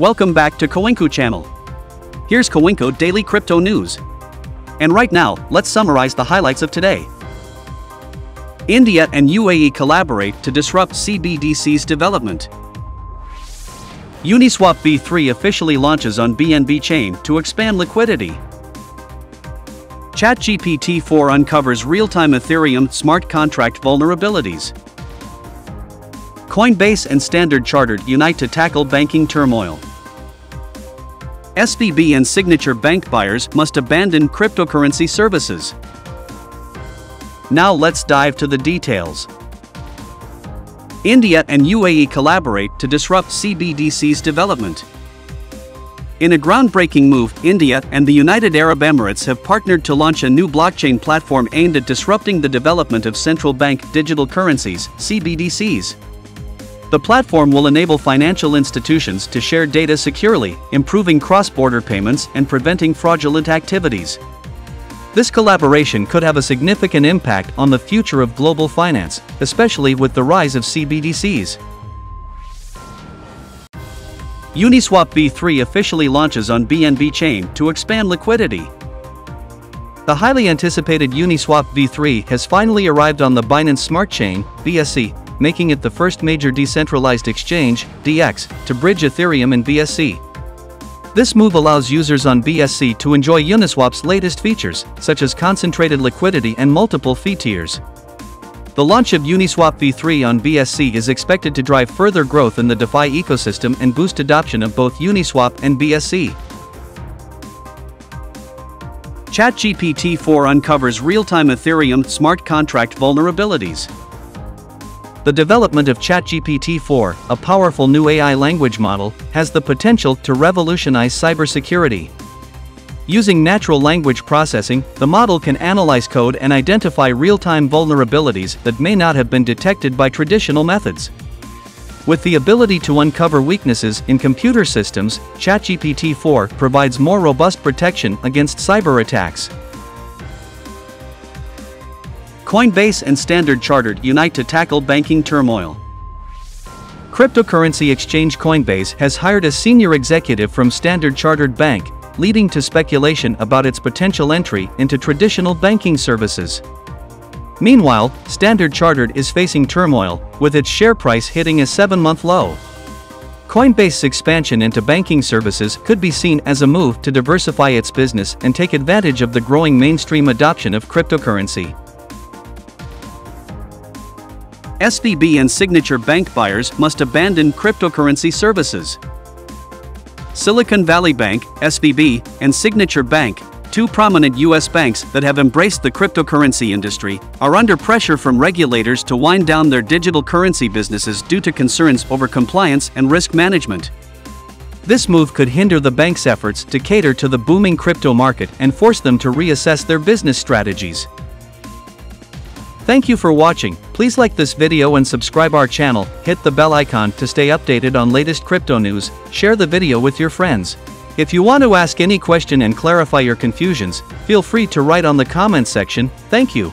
Welcome back to CoinCu channel. Here's CoinCu daily crypto news. And right now, let's summarize the highlights of today. India and UAE collaborate to disrupt CBDC's development. Uniswap V3 officially launches on BNB Chain to expand liquidity. ChatGPT-4 uncovers real-time Ethereum smart contract vulnerabilities. Coinbase and Standard Chartered unite to tackle banking turmoil. SVB and Signature Bank buyers must abandon cryptocurrency services. Now let's dive to the details. India and UAE collaborate to disrupt CBDC's development. In a groundbreaking move, India and the United Arab Emirates have partnered to launch a new blockchain platform aimed at disrupting the development of central bank digital currencies, CBDCs. The platform will enable financial institutions to share data securely, improving cross-border payments and preventing fraudulent activities. This collaboration could have a significant impact on the future of global finance, especially with the rise of CBDCs. Uniswap V3 officially launches on BNB Chain to expand liquidity. The highly anticipated Uniswap V3 has finally arrived on the Binance Smart Chain, BSC, making it the first major decentralized exchange, DEX, to bridge Ethereum and BSC. This move allows users on BSC to enjoy Uniswap's latest features, such as concentrated liquidity and multiple fee tiers. The launch of Uniswap V3 on BSC is expected to drive further growth in the DeFi ecosystem and boost adoption of both Uniswap and BSC. ChatGPT-4 uncovers real-time Ethereum smart contract vulnerabilities. The development of ChatGPT-4, a powerful new AI language model, has the potential to revolutionize cybersecurity. Using natural language processing, the model can analyze code and identify real-time vulnerabilities that may not have been detected by traditional methods. With the ability to uncover weaknesses in computer systems, ChatGPT-4 provides more robust protection against cyber attacks. Coinbase and Standard Chartered unite to tackle banking turmoil. Cryptocurrency exchange Coinbase has hired a senior executive from Standard Chartered Bank, leading to speculation about its potential entry into traditional banking services. Meanwhile, Standard Chartered is facing turmoil, with its share price hitting a 7-month low. Coinbase's expansion into banking services could be seen as a move to diversify its business and take advantage of the growing mainstream adoption of cryptocurrency. SVB and Signature Bank buyers must abandon cryptocurrency services. Silicon Valley Bank, SVB, and Signature Bank, two prominent U.S. banks that have embraced the cryptocurrency industry, are under pressure from regulators to wind down their digital currency businesses due to concerns over compliance and risk management. This move could hinder the bank's efforts to cater to the booming crypto market and force them to reassess their business strategies. Thank you for watching. Please like this video and subscribe our channel, hit the bell icon to stay updated on latest crypto news, share the video with your friends. If you want to ask any question and clarify your confusions, feel free to write on the comment section. Thank you.